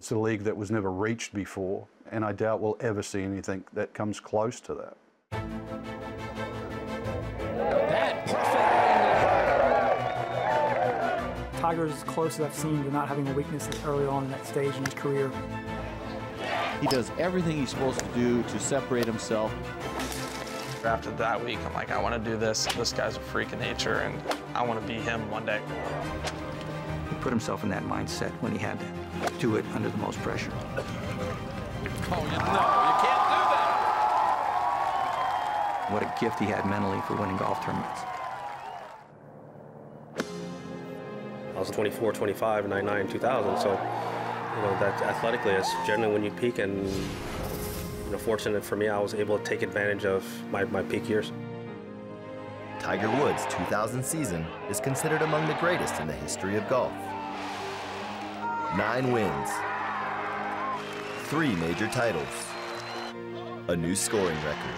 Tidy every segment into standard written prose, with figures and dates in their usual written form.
It's a league that was never reached before, and I doubt we'll ever see anything that comes close to that. Tiger is as close as I've seen to not having a weakness early on in that stage in his career. He does everything he's supposed to do to separate himself. After that week, I'm like, I want to do this. This guy's a freak of nature, and I want to be him one day. He put himself in that mindset when he had to do it under the most pressure. Oh, no, you can't do that! What a gift he had mentally for winning golf tournaments. I was 24, 25, 99, 2000, so, you know, that athletically is generally when you peak, and, you know, fortunate for me, I was able to take advantage of my peak years. Tiger Woods' 2000 season is considered among the greatest in the history of golf. 9 wins, 3 major titles, a new scoring record,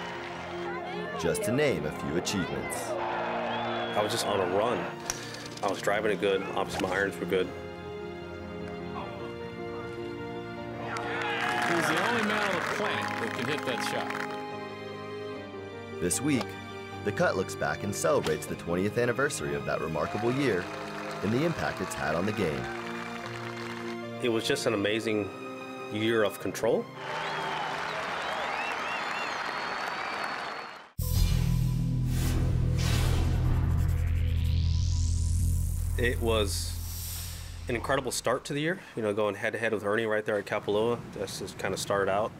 just to name a few achievements. I was just on a run. I was driving it good, obviously my irons were good. He's the only man on the planet that can hit that shot. This week, The Cut looks back and celebrates the 20th anniversary of that remarkable year and the impact it's had on the game. It was just an amazing year of control. It was an incredible start to the year, you know, going head-to-head with Ernie right there at Kapalua. That's just kind of started out.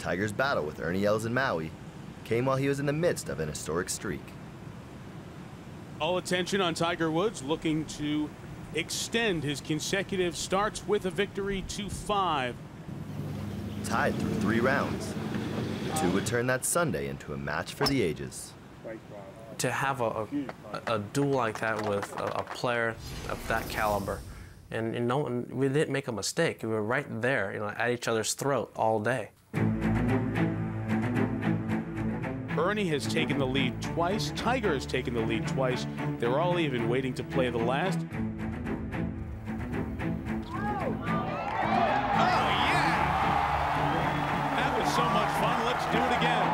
Tiger's battle with Ernie Els in Maui came while he was in the midst of an historic streak. All attention on Tiger Woods, looking to extend his consecutive starts with a victory to 5. Tied through 3 rounds, the two would turn that Sunday into a match for the ages. To have a duel like that with a player of that caliber, and you know, we didn't make a mistake. We were right there, you know, at each other's throat all day. Ernie has taken the lead twice. Tiger has taken the lead twice. They're all even, waiting to play the last. Oh, yeah! That was so much fun. Let's do it again.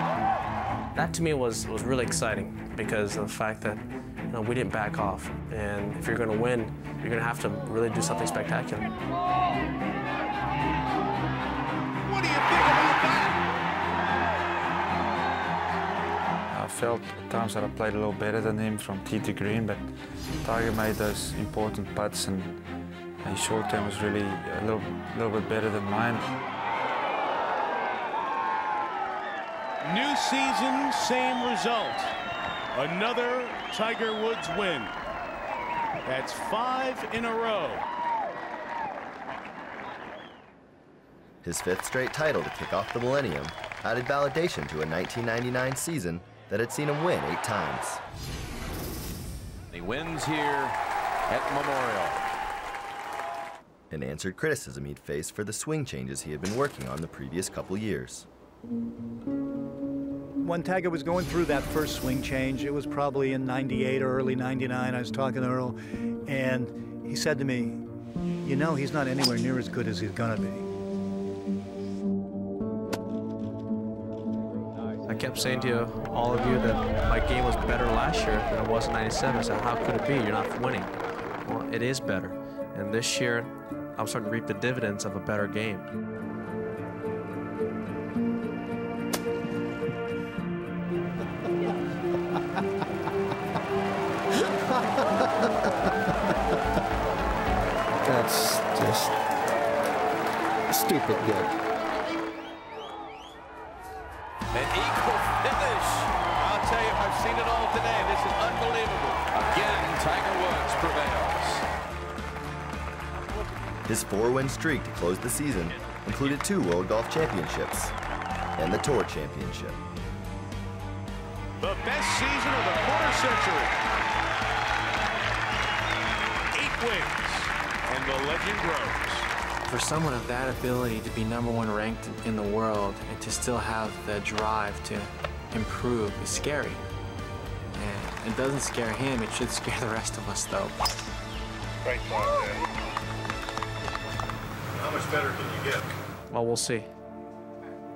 That to me was really exciting because of the fact that, you know, we didn't back off. And if you're going to win, you're going to have to really do something spectacular. What do you think about that? I felt at times that I played a little better than him from tee to green, but Tiger made those important putts, and his short game was really a little bit better than mine. New season, same result. Another Tiger Woods win. That's 5 in a row. His 5th straight title to kick off the millennium added validation to a 1999 season that had seen him win 8 times. He wins here at Memorial. And answered criticism he'd faced for the swing changes he had been working on the previous couple years. When Tiger was going through that first swing change, it was probably in 98 or early 99, I was talking to Earl, and he said to me, you know, he's not anywhere near as good as he's gonna be. I kept saying to you, all of you, that my game was better last year than it was in 97, so how could it be? You're not winning. Well, it is better, and this year, I'm starting to reap the dividends of a better game. That's just stupid good. An equal finish. I'll tell you, I've seen it all today. This is unbelievable. Again, Tiger Woods prevails. His 4-win streak to close the season included 2 World Golf Championships and the Tour Championship. The best season of the quarter-century. 8 wins, and the legend grows. For someone of that ability to be #1 ranked in the world and to still have the drive to improve is scary. And it doesn't scare him, it should scare the rest of us, though. Great job, man. How much better can you get? Well, we'll see.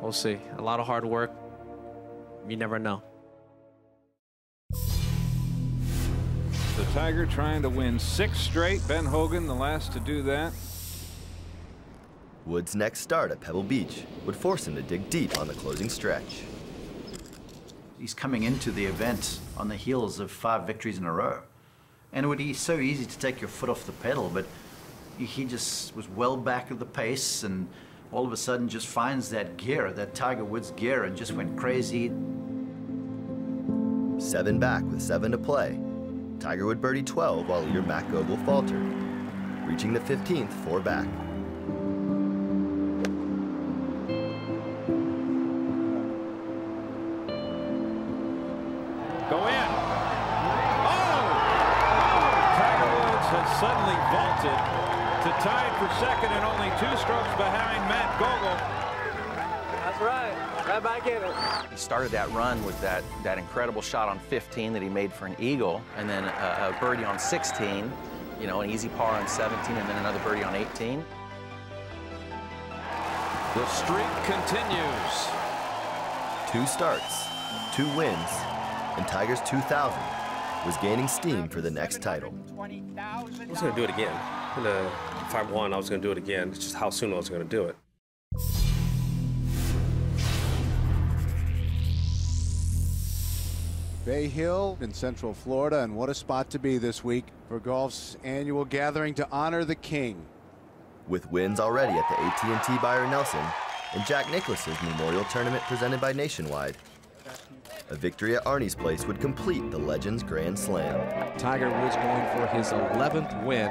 We'll see. A lot of hard work. You never know. The Tiger trying to win 6 straight. Ben Hogan, the last to do that. Woods' next start at Pebble Beach would force him to dig deep on the closing stretch. He's coming into the event on the heels of 5 victories in a row. And it would be so easy to take your foot off the pedal, but he just was well back of the pace and all of a sudden just finds that gear, that Tiger Woods gear, and just went crazy. 7 back with 7 to play. Tiger would birdie 12 while leader Matt Gogel faltered, reaching the 15th 4 back. Go in. Oh! Tiger Woods has suddenly vaulted to tied for 2nd and only 2 strokes behind Matt Gogel. That's right. Right back in it. He started that run with that incredible shot on 15 that he made for an eagle, and then a birdie on 16, you know, an easy par on 17, and then another birdie on 18. The streak continues. 2 starts, 2 wins, and Tiger's 2,000 was gaining steam for the next title. I was going to do it again. If I won, I was going to do it again. It's just how soon I was going to do it. Bay Hill in Central Florida, and what a spot to be this week for golf's annual gathering to honor the king. With wins already at the AT&T Byron Nelson and Jack Nicklaus's Memorial Tournament presented by Nationwide, a victory at Arnie's Place would complete the legend's Grand Slam. Tiger Woods going for his 11th win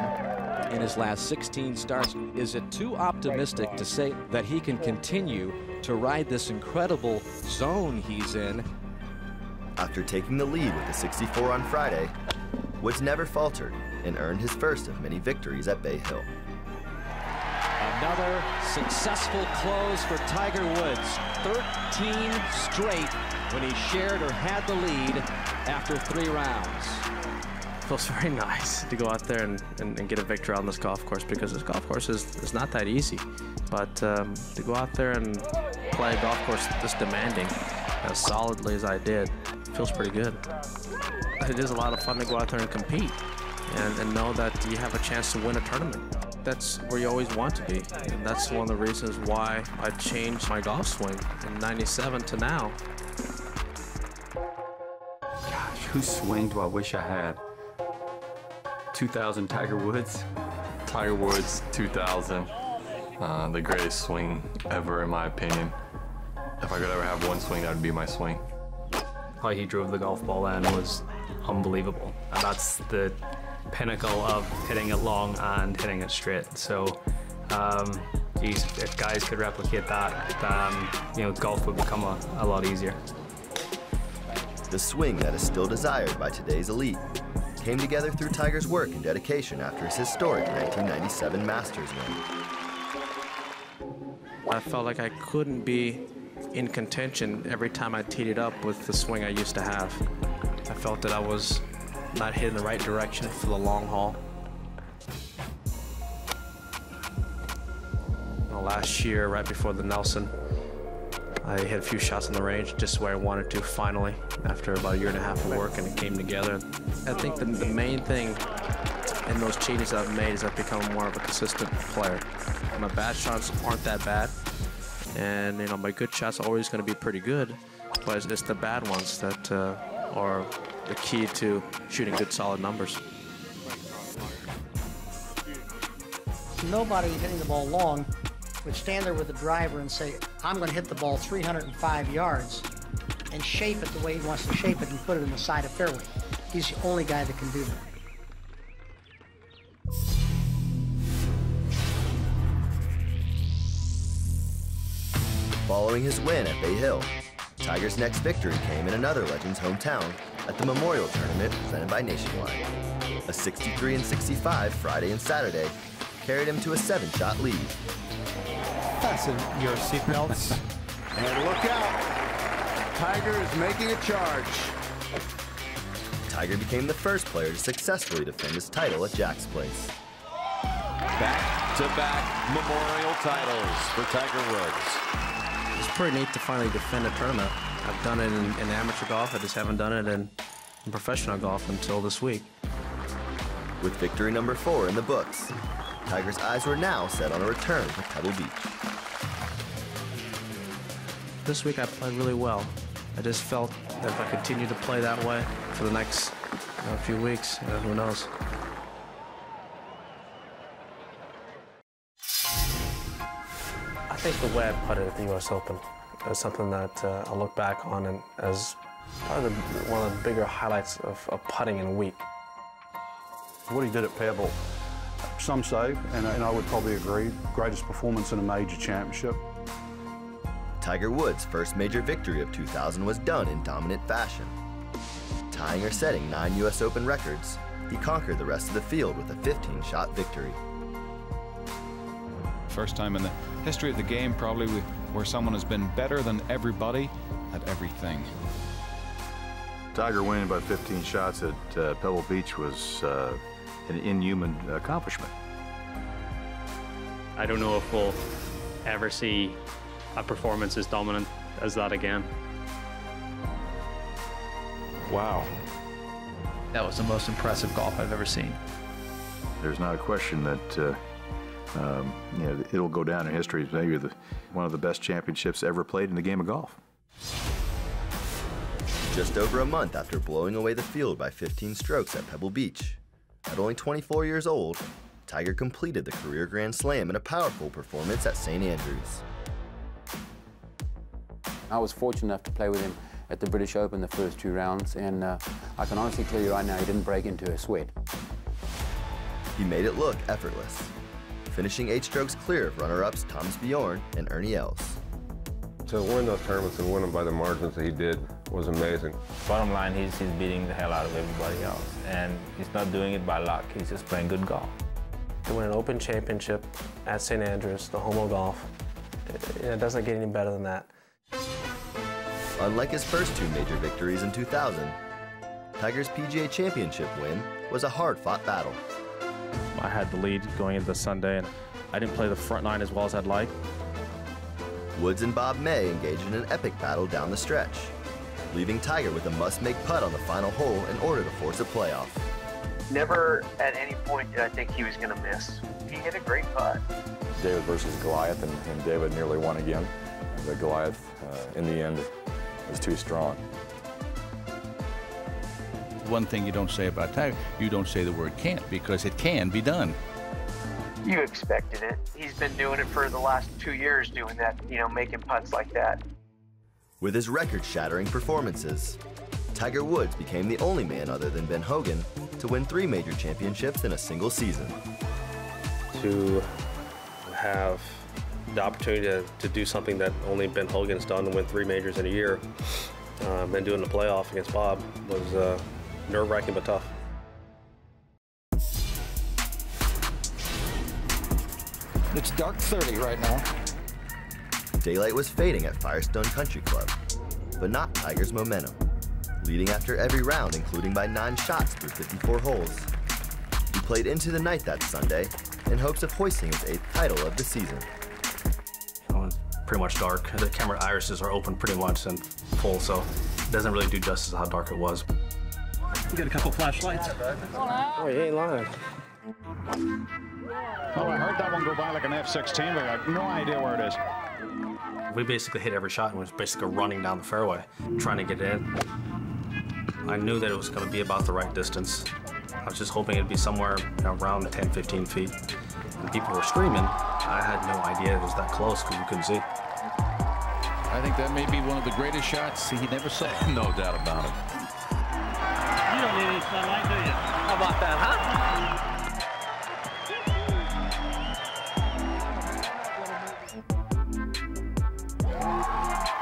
in his last 16 starts. Is it too optimistic to say that he can continue to ride this incredible zone he's in? After taking the lead with the 64 on Friday, Woods never faltered and earned his first of many victories at Bay Hill. Another successful close for Tiger Woods. 13 straight when he shared or had the lead after 3 rounds. Feels very nice to go out there and get a victory on this golf course, because this golf course is not that easy. But to go out there and play a golf course this demanding as solidly as I did feels pretty good. It is a lot of fun to go out there and compete and know that you have a chance to win a tournament. That's where you always want to be, and that's one of the reasons why I changed my golf swing in '97 to now. Gosh, whose swing do I wish I had? 2000 Tiger Woods. Tiger Woods 2000, the greatest swing ever in my opinion. If I could ever have one swing, that would be my swing. How he drove the golf ball in was unbelievable. That's the pinnacle of hitting it long and hitting it straight. So if guys could replicate that, you know, golf would become a lot easier. The swing that is still desired by today's elite came together through Tiger's work and dedication after his historic 1997 Masters win. I felt like I couldn't be in contention every time I teed it up with the swing I used to have. I felt that I was not hitting the right direction for the long haul. Now, last year, right before the Nelson, I hit a few shots on the range just where I wanted to finally, after about 1.5 years of work, and it came together. I think the main thing in those changes I've made is I've become more of a consistent player. My bad shots aren't that bad, and you know, my good shots are always going to be pretty good, but it's the bad ones that are the key to shooting good, solid numbers. Nobody hitting the ball long would stand there with a driver and say, I'm going to hit the ball 305 yards and shape it the way he wants to shape it and put it in the side of fairway. He's the only guy that can do that. Following his win at Bay Hill, Tiger's next victory came in another legend's hometown at the Memorial Tournament presented by Nationwide. A 63 and 65 Friday and Saturday carried him to a 7-shot lead. Fasten your seatbelts and look out. Tiger is making a charge. Tiger became the first player to successfully defend his title at Jack's Place. Back-to-back Memorial titles for Tiger Woods. It's pretty neat to finally defend a tournament. I've done it in amateur golf. I just haven't done it in professional golf until this week. With victory number 4 in the books, Tiger's eyes were now set on a return to Pebble Beach. This week I played really well. I just felt that if I continue to play that way for the next few weeks, who knows. I think the way I putted at the U.S. Open is something that I'll look back on and as probably one of the bigger highlights of putting in a week. What he did at Pebble, some say, and I would probably agree, greatest performance in a major championship. Tiger Woods' first major victory of 2000 was done in dominant fashion. Tying or setting 9 U.S. Open records, he conquered the rest of the field with a 15-shot victory. First time in the history of the game, probably, where someone has been better than everybody at everything. Tiger winning by 15 shots at Pebble Beach was an inhuman accomplishment. I don't know if we'll ever see a performance as dominant as that again. Wow. That was the most impressive golf I've ever seen. There's not a question that you know, it'll go down in history as maybe one of the best championships ever played in the game of golf. Just over a month after blowing away the field by 15 strokes at Pebble Beach, at only 24 years old, Tiger completed the career Grand Slam in a powerful performance at St. Andrews. I was fortunate enough to play with him at the British Open the first 2 rounds, and I can honestly tell you right now he didn't break into a sweat. He made it look effortless, finishing 8 strokes clear of runner-ups Thomas Bjorn and Ernie Els. To win those tournaments and win them by the margins that he did was amazing. Bottom line, he's beating the hell out of everybody else, and he's not doing it by luck. He's just playing good golf. To win an Open Championship at St. Andrews, the home of golf, it doesn't get any better than that. Unlike his first 2 major victories in 2000, Tiger's PGA Championship win was a hard-fought battle. I had the lead going into Sunday, and I didn't play the front 9 as well as I'd like. Woods and Bob May engaged in an epic battle down the stretch, leaving Tiger with a must-make putt on the final hole in order to force a playoff. Never at any point did I think he was going to miss. He hit a great putt. David versus Goliath, and David nearly won again. The Goliath, in the end, was too strong. One thing you don't say about Tiger, you don't say the word can't, because it can be done. You expected it. He's been doing it for the last 2 years, doing that, you know, making putts like that. With his record-shattering performances, Tiger Woods became the only man other than Ben Hogan to win 3 major championships in a single season. To have the opportunity to do something that only Ben Hogan's done, to win 3 majors in a year, and doing the playoff against Bob was nerve-wracking but tough. It's dark 30 right now. Daylight was fading at Firestone Country Club, but not Tiger's momentum. Leading after every round, including by 9 shots through 54 holes. He played into the night that Sunday in hopes of hoisting his 8th title of the season. It's pretty much dark. The camera irises are open pretty much and full, so it doesn't really do justice how dark it was. We got a couple flashlights. Oh, he ain't lying. Oh, I heard that one go by like an F-16, but I have no idea where it is. We basically hit every shot and was basically running down the fairway, trying to get in. I knew that it was going to be about the right distance. I was just hoping it'd be somewhere around 10, 15 feet. And people were screaming. I had no idea it was that close because you couldn't see. I think that may be one of the greatest shots he never saw. No doubt about it. You don't need any sunlight, do you? How about that, huh?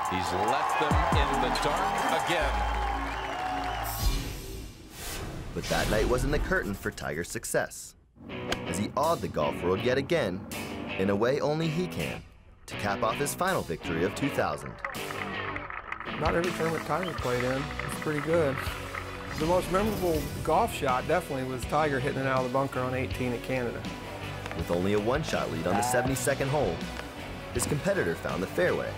He's left them in the dark again. But that night wasn't the curtain for Tiger's success, as he awed the golf world yet again, in a way only he can, to cap off his final victory of 2000. Not every tournament Tiger played in was pretty good. The most memorable golf shot definitely was Tiger hitting it out of the bunker on 18 at Canada. with only a one-shot lead on the 72nd hole. His competitor found the fairway,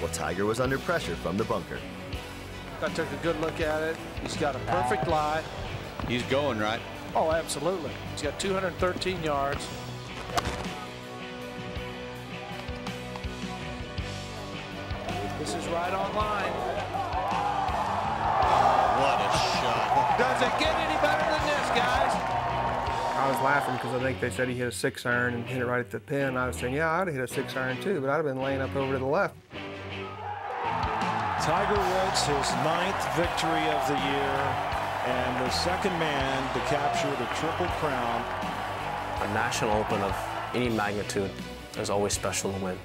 while Tiger was under pressure from the bunker. I took a good look at it. He's got a perfect lie. He's going, right? Oh, absolutely. He's got 213 yards. This is right on line. What a shot. Does it get any better than this, guys? I was laughing because I think they said he hit a 6-iron and hit it right at the pin. I was saying, yeah, I would have hit a 6-iron too, but I'd have been laying up over to the left. Tiger Woods, his 9th victory of the year, and the second man to capture the Triple Crown. A National Open of any magnitude is always special to win,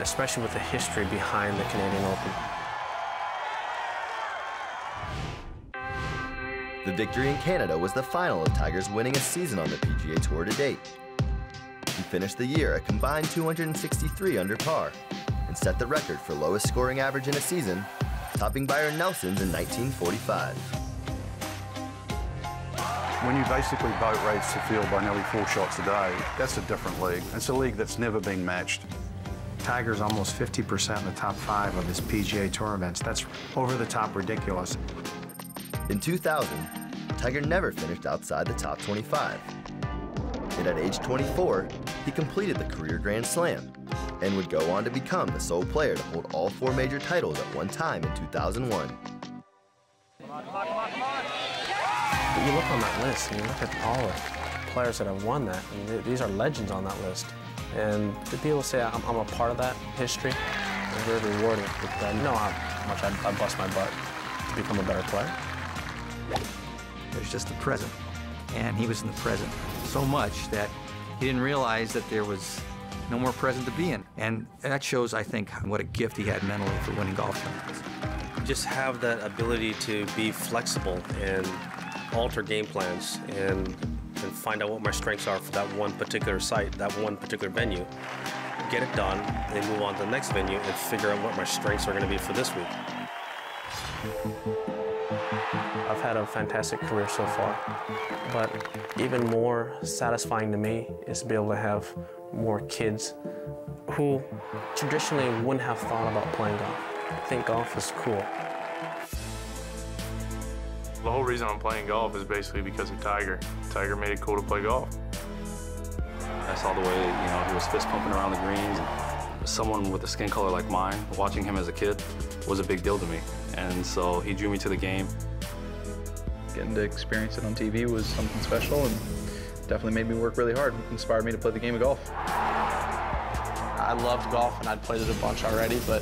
especially with the history behind the Canadian Open. The victory in Canada was the final of Tiger's winning a season on the PGA Tour to date. He finished the year a combined 263 under par and set the record for lowest scoring average in a season, topping Byron Nelson's in 1945. When you basically boat race the field by nearly 4 shots a day, that's a different league. It's a league that's never been matched. Tiger's almost 50% in the top 5 of his PGA Tour events. That's over the top ridiculous. In 2000, Tiger never finished outside the top 25. And at age 24, he completed the career Grand Slam and would go on to become the sole player to hold all 4 major titles at one time in 2001. You look on that list and you look at all the players that have won that, and these are legends on that list. And the people say I'm a part of that history. I'm very rewarded, but I know how much I bust my butt to become a better player. There's just the present, and he was in the present so much that he didn't realize that there was no more present to be in. And that shows, I think, what a gift he had mentally for winning golf tournaments. You just have that ability to be flexible and alter game plans and find out what my strengths are for that one particular site, that one particular venue, get it done, then move on to the next venue and figure out what my strengths are going to be for this week. I've had a fantastic career so far, but even more satisfying to me is to be able to have more kids who traditionally wouldn't have thought about playing golf. I think golf is cool. The whole reason I'm playing golf is basically because of Tiger. Tiger made it cool to play golf. I saw the way, you know, he was fist pumping around the greens. Someone with a skin color like mine, watching him as a kid, was a big deal to me. And so he drew me to the game. Getting to experience it on TV was something special and definitely made me work really hard. It inspired me to play the game of golf. I loved golf and I'd played it a bunch already, but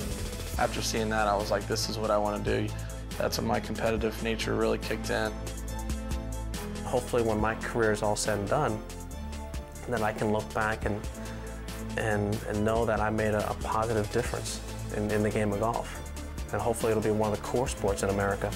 after seeing that, I was like, this is what I want to do. That's when my competitive nature really kicked in. Hopefully when my career is all said and done, then I can look back and know that I made a positive difference in the game of golf. And hopefully it'll be one of the core sports in America.